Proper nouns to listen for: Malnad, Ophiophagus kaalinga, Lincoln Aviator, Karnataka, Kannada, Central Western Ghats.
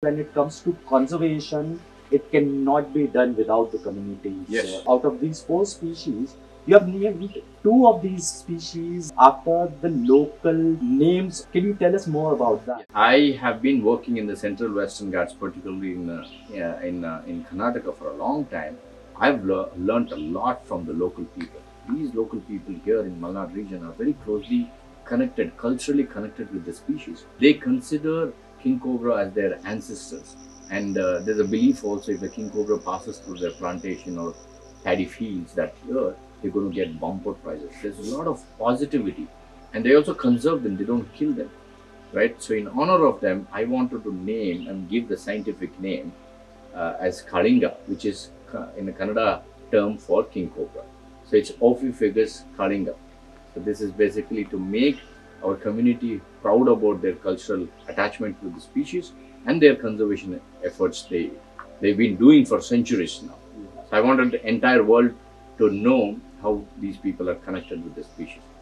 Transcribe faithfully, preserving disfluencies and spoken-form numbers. When it comes to conservation, it cannot be done without the community. Yes. So out of these four species, you have named two of these species after the local names. Can you tell us more about that? I have been working in the Central Western Ghats, particularly in uh, yeah, in uh, in Karnataka, for a long time. I've le learned a lot from the local people. These local people here in Malnad region are very closely connected, culturally connected with the species. They consider king cobra as their ancestors, and uh, there's a belief also, if the king cobra passes through their plantation or paddy fields that year, they're going to get bumper prizes. There's a lot of positivity, and they also conserve them, they don't kill them, right? So in honor of them, I wanted to name and give the scientific name uh, as kaalinga, which is in the Kannada term for king cobra. So it's Ophiophagus kaalinga. So this is basically to make our community proud about their cultural attachment to the species and their conservation efforts they, they've been doing for centuries now. So I wanted the entire world to know how these people are connected with the species.